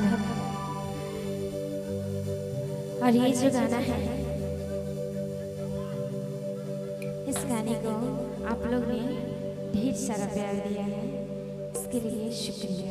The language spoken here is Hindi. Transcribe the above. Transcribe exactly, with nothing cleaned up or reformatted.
धड़कन है। और ये जो गाना है, इस गाने को आप लोग ने ढेर सारा प्यार दिया है, इसके लिए शुक्रिया।